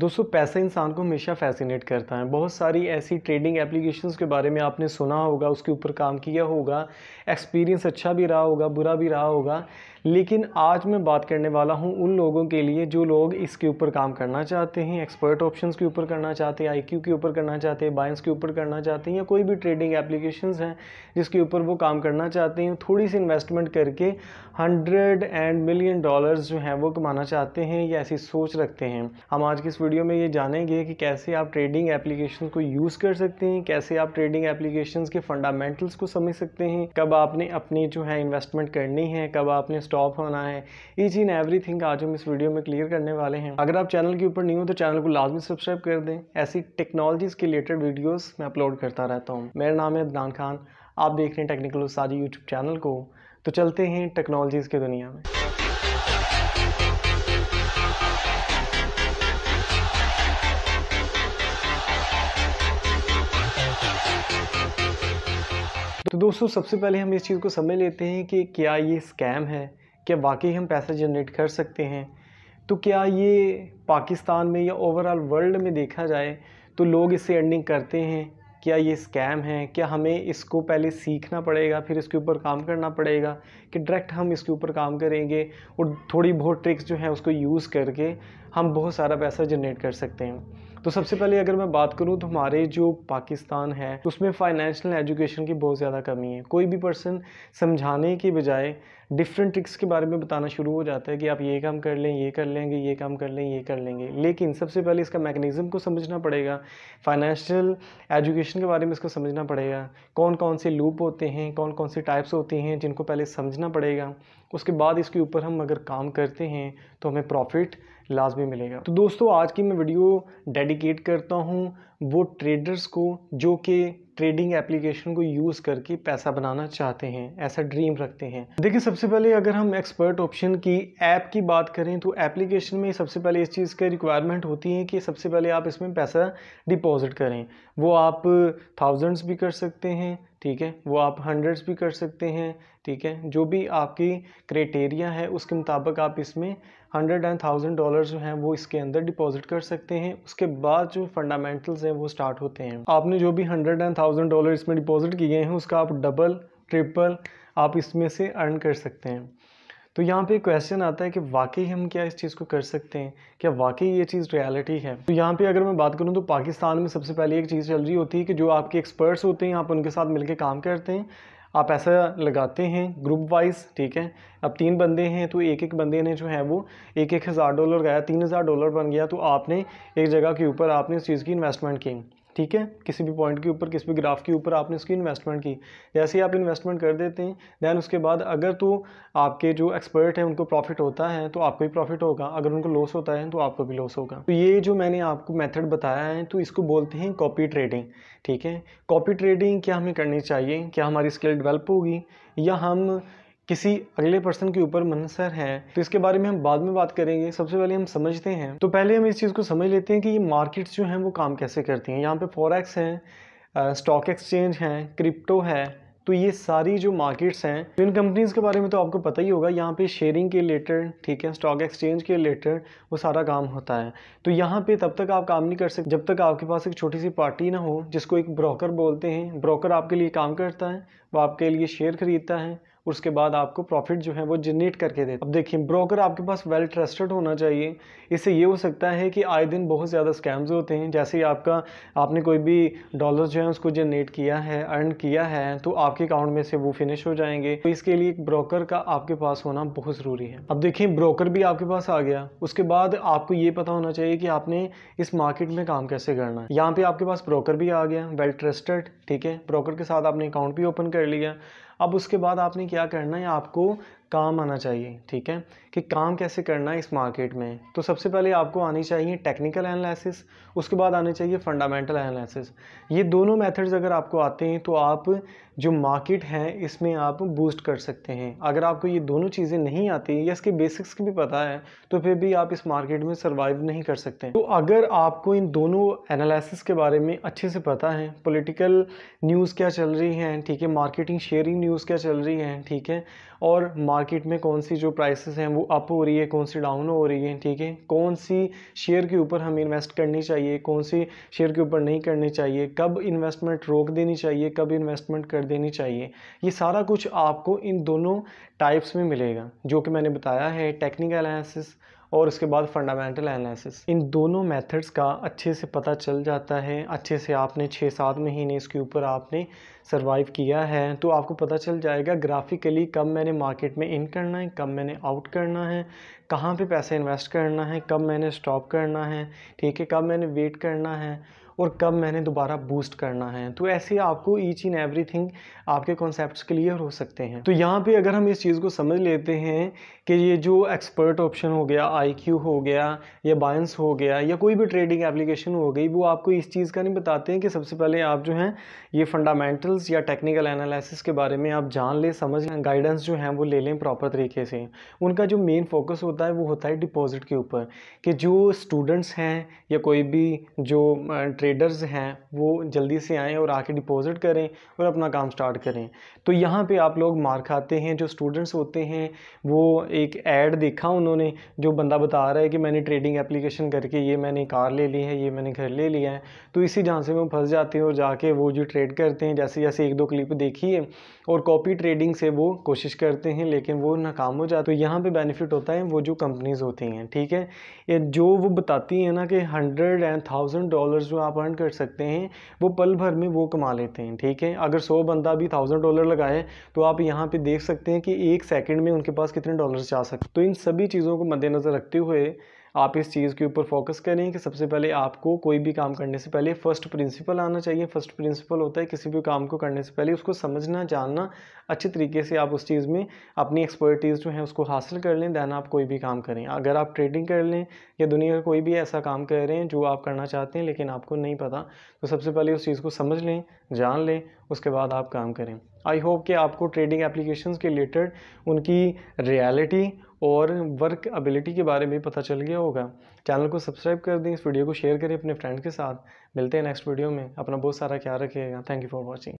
दोस्तों पैसा इंसान को हमेशा फैसिनेट करता है। बहुत सारी ऐसी ट्रेडिंग एप्लीकेशंस के बारे में आपने सुना होगा, उसके ऊपर काम किया होगा, एक्सपीरियंस अच्छा भी रहा होगा, बुरा भी रहा होगा, लेकिन आज मैं बात करने वाला हूं उन लोगों के लिए जो लोग इसके ऊपर काम करना चाहते हैं, एक्सपर्ट ऑप्शंस के ऊपर करना चाहते हैं, IQ के ऊपर करना चाहते हैं, बाइंस के ऊपर करना चाहते हैं, या कोई भी ट्रेडिंग एप्लीकेशंस हैं जिसके ऊपर वो काम करना चाहते हैं। थोड़ी सी इन्वेस्टमेंट करके $100 मिलियन जो हैं वो कमाना चाहते हैं या ऐसी सोच रखते हैं। हम आज की इस वीडियो में ये जानेंगे कि कैसे आप ट्रेडिंग एप्लीकेशन को यूज़ कर सकते हैं, कैसे आप ट्रेडिंग एप्लीकेशंस के फंडामेंटल्स को समझ सकते हैं, कब आपने अपनी जो है इन्वेस्टमेंट करनी है, कब आपने स्टॉप होना है, ईच एंड एवरीथिंग आज हम इस वीडियो में क्लियर करने वाले हैं। अगर आप चैनल के ऊपर नहीं हो तो चैनल को लाजमी सब्सक्राइब कर दें, ऐसी टेक्नोलॉजीज़ के रिलेटेड वीडियोज़ मैं अपलोड करता रहता हूँ। मेरा नाम है अदनान खान, आप देख रहे हैं टेक्निकल उस्ताजी यूट्यूब चैनल को। तो चलते हैं टेक्नोलॉजीज़ की दुनिया में। तो दोस्तों सबसे पहले हम इस चीज़ को समझ लेते हैं कि क्या ये स्कैम है, क्या वाकई हम पैसा जनरेट कर सकते हैं। तो क्या ये पाकिस्तान में या ओवरऑल वर्ल्ड में देखा जाए तो लोग इससे अर्निंग करते हैं, क्या ये स्कैम है, क्या हमें इसको पहले सीखना पड़ेगा फिर इसके ऊपर काम करना पड़ेगा, कि डायरेक्ट हम इसके ऊपर काम करेंगे और थोड़ी बहुत ट्रिक्स जो हैं उसको यूज़ करके हम बहुत सारा पैसा जनरेट कर सकते हैं। तो सबसे पहले अगर मैं बात करूं तो हमारे जो पाकिस्तान है उसमें फाइनेंशियल एजुकेशन की बहुत ज़्यादा कमी है। कोई भी पर्सन समझाने के बजाय डिफरेंट ट्रिक्स के बारे में बताना शुरू हो जाता है कि आप ये काम कर लें, ये कर लेंगे, ये काम कर लें, ये कर लेंगे। लेकिन सबसे पहले इसका मैकेनिज़्म को समझना पड़ेगा, फाइनेंशियल एजुकेशन के बारे में इसको समझना पड़ेगा, कौन कौन से लूप होते हैं, कौन कौन से टाइप्स होते हैं, जिनको पहले समझना पड़ेगा। उसके बाद इसके ऊपर हम अगर काम करते हैं तो हमें प्रॉफिट लाजमी मिलेगा। तो दोस्तों आज की मैं वीडियो डेडिकेट करता हूँ वो ट्रेडर्स को जो कि ट्रेडिंग एप्लीकेशन को यूज़ करके पैसा बनाना चाहते हैं, ऐसा ड्रीम रखते हैं। देखिए सबसे पहले अगर हम एक्सपर्ट ऑप्शन की ऐप की बात करें तो एप्लीकेशन में सबसे पहले इस चीज़ की रिक्वायरमेंट होती है कि सबसे पहले आप इसमें पैसा डिपॉजिट करें। वो आप थाउजेंड्स भी कर सकते हैं, ठीक है, वो आप हंड्रेड्स भी कर सकते हैं, ठीक है, जो भी आपकी क्राइटेरिया है उसके मुताबिक आप इसमें $100 और $1000 जो हैं वो इसके अंदर डिपॉजिट कर सकते हैं। उसके बाद जो फंडामेंटल्स हैं वो स्टार्ट होते हैं। आपने जो भी $100 और $1000 इसमें डिपॉजिट किए हैं उसका आप डबल ट्रिपल आप इसमें से अर्न कर सकते हैं। तो यहाँ पे क्वेश्चन आता है कि वाकई हम क्या इस चीज़ को कर सकते हैं, क्या वाकई ये चीज़ रियलिटी है। तो यहाँ पे अगर मैं बात करूँ तो पाकिस्तान में सबसे पहले एक चीज़ चल रही होती है कि जो आपके एक्सपर्ट्स होते हैं आप उनके साथ मिलकर काम करते हैं, आप ऐसा लगाते हैं ग्रुप वाइज, ठीक है। अब 3 बंदे हैं तो एक बंदे ने जो है वो $1000 लगाया, $3000 बन गया। तो आपने एक जगह के ऊपर आपने इस चीज़ की इन्वेस्टमेंट की, ठीक है, किसी भी पॉइंट के ऊपर, किसी भी ग्राफ के ऊपर आपने उसकी इन्वेस्टमेंट की। जैसे ही आप इन्वेस्टमेंट कर देते हैं दैन उसके बाद अगर तो आपके जो एक्सपर्ट हैं उनको प्रॉफिट होता है तो आपको भी प्रॉफिट होगा, अगर उनको लॉस होता है तो आपको भी लॉस होगा। तो ये जो मैंने आपको मेथड बताया है तो इसको बोलते हैं कॉपी ट्रेडिंग, ठीक है। कॉपी ट्रेडिंग क्या हमें करनी चाहिए, क्या हमारी स्किल डेवलप होगी या हम किसी अगले पर्सन के ऊपर मुनहसर हैं, तो इसके बारे में हम बाद में बात करेंगे। सबसे पहले हम समझते हैं, तो पहले हम इस चीज़ को समझ लेते हैं कि ये मार्केट्स जो हैं वो काम कैसे करती हैं। यहाँ पे फॉरेक्स हैं, स्टॉक एक्सचेंज हैं, क्रिप्टो है, तो ये सारी जो मार्केट्स हैं, तो इन कंपनीज़ के बारे में तो आपको पता ही होगा। यहाँ पे शेयरिंग के रिलेटेड, ठीक है, स्टॉक एक्सचेंज के रिलेटेड वो सारा काम होता है। तो यहाँ पे तब तक आप काम नहीं कर सकते जब तक आपके पास एक छोटी सी पार्टी ना हो, जिसको एक ब्रोकर बोलते हैं। ब्रोकर आपके लिए काम करता है, वो आपके लिए शेयर खरीदता है, उसके बाद आपको प्रॉफिट जो है वो जनरेट करके देता है। अब देखिए ब्रोकर आपके पास वेल ट्रस्टेड होना चाहिए। इससे ये हो सकता है कि आए दिन बहुत ज़्यादा स्कैम्स होते हैं। जैसे ही आपने कोई भी डॉलर जो है उसको जनरेट किया है, अर्न किया है, तो आपके अकाउंट में से वो फिनिश हो जाएंगे। तो इसके लिए एक ब्रोकर का आपके पास होना बहुत ज़रूरी है। अब देखिए ब्रोकर भी आपके पास आ गया, उसके बाद आपको ये पता होना चाहिए कि आपने इस मार्केट में काम कैसे करना है। यहाँ पर आपके पास ब्रोकर भी आ गया, वेल ट्रस्टेड, ठीक है, ब्रोकर के साथ आपने अकाउंट भी ओपन कर लिया। अब उसके बाद आपने क्या करना है, आपको काम आना चाहिए, ठीक है, कि काम कैसे करना है इस मार्केट में। तो सबसे पहले आपको आनी चाहिए टेक्निकल एनालिसिस, उसके बाद आने चाहिए फंडामेंटल एनालिसिस। ये दोनों मेथड्स अगर आपको आते हैं तो आप जो मार्केट है इसमें आप बूस्ट कर सकते हैं। अगर आपको ये दोनों चीज़ें नहीं आती या इसके बेसिक्स की भी पता है तो फिर भी आप इस मार्केट में सर्वाइव नहीं कर सकते। तो अगर आपको इन दोनों एनालिसिस के बारे में अच्छे से पता है, पॉलिटिकल न्यूज़ क्या चल रही है, ठीक है, मार्केटिंग शेयरिंग न्यूज़ क्या चल रही है, ठीक है, और मार्केट में कौन सी जो प्राइसेस हैं वो अप हो रही है, कौन सी डाउन हो रही है, ठीक है, कौन सी शेयर के ऊपर हमें इन्वेस्ट करनी चाहिए, कौन सी शेयर के ऊपर नहीं करनी चाहिए, कब इन्वेस्टमेंट रोक देनी चाहिए, कब इन्वेस्टमेंट कर देनी चाहिए, ये सारा कुछ आपको इन दोनों टाइप्स में मिलेगा जो कि मैंने बताया है, टेक्निकल एनालिसिस और उसके बाद फंडामेंटल एनालिसिस। इन दोनों मेथड्स का अच्छे से पता चल जाता है, अच्छे से आपने 6-7 महीने इसके ऊपर आपने सर्वाइव किया है तो आपको पता चल जाएगा ग्राफिकली कब मैंने मार्केट में इन करना है, कब मैंने आउट करना है, कहाँ पे पैसे इन्वेस्ट करना है, कब मैंने स्टॉप करना है, ठीक है, कब मैंने वेट करना है और कब मैंने दोबारा बूस्ट करना है। तो ऐसे आपको ईच इन एवरीथिंग आपके कॉन्सेप्ट्स क्लियर हो सकते हैं। तो यहाँ पे अगर हम इस चीज़ को समझ लेते हैं कि ये जो एक्सपर्ट ऑप्शन हो गया, IQ हो गया या बायंस हो गया या कोई भी ट्रेडिंग एप्लीकेशन हो गई, वो आपको इस चीज़ का नहीं बताते हैं कि सबसे पहले आप जो हैं ये फंडामेंटल्स या टेक्निकल एनालिसिस के बारे में आप जान लें, समझ लें, गाइडेंस जो है वो ले लें प्रॉपर तरीके से। उनका जो मेन फोकस होता है वो होता है डिपॉजिट के ऊपर कि जो स्टूडेंट्स हैं या कोई भी जो ट्रेडर्स हैं वो जल्दी से आएँ और आके डिपॉजिट करें और अपना काम स्टार्ट करें। तो यहाँ पे आप लोग मार खाते हैं। जो स्टूडेंट्स होते हैं वो एक ऐड देखा उन्होंने, जो बंदा बता रहा है कि मैंने ट्रेडिंग एप्लीकेशन करके ये मैंने कार ले ली है, ये मैंने घर ले लिया है, तो इसी झांसे में वो फंस जाते हैं और जाके वो जो ट्रेड करते हैं, जैसे जैसे 1-2 क्लिप देखी है और कॉपी ट्रेडिंग से वो कोशिश करते हैं लेकिन वो नाकाम हो जाते। तो यहाँ पर बेनिफिट होता है वो जो कंपनीज़ होती हैं, ठीक है, जो वो बताती हैं ना कि 100 और 1000 डॉलर जो आप अर्न कर सकते हैं वो पल भर में वो कमा लेते हैं, ठीक है। अगर 100 बंदा भी 1000 डॉलर लगाए तो आप यहाँ पे देख सकते हैं कि 1 सेकंड में उनके पास कितने डॉलर्स जा सकते। तो इन सभी चीज़ों को मद्देनज़र रखते हुए आप इस चीज़ के ऊपर फोकस करें कि सबसे पहले आपको कोई भी काम करने से पहले फर्स्ट प्रिंसिपल आना चाहिए। फर्स्ट प्रिंसिपल होता है किसी भी काम को करने से पहले उसको समझना, जानना, अच्छे तरीके से आप उस चीज़ में अपनी एक्सपर्टीज़ जो है उसको हासिल कर लें, दैन आप कोई भी काम करें। अगर आप ट्रेडिंग कर लें या दुनिया का कोई भी ऐसा काम कर रहे हैं जो आप करना चाहते हैं लेकिन आपको नहीं पता, तो सबसे पहले उस चीज़ को समझ लें, जान लें, उसके बाद आप काम करें। आई होप कि आपको ट्रेडिंग एप्लीकेशंस के रिलेटेड उनकी रियलिटी और वर्क एबिलिटी के बारे में पता चल गया होगा। चैनल को सब्सक्राइब कर दें, इस वीडियो को शेयर करें अपने फ्रेंड के साथ। मिलते हैं नेक्स्ट वीडियो में। अपना बहुत सारा ख्याल रखिएगा। Thank you for watching.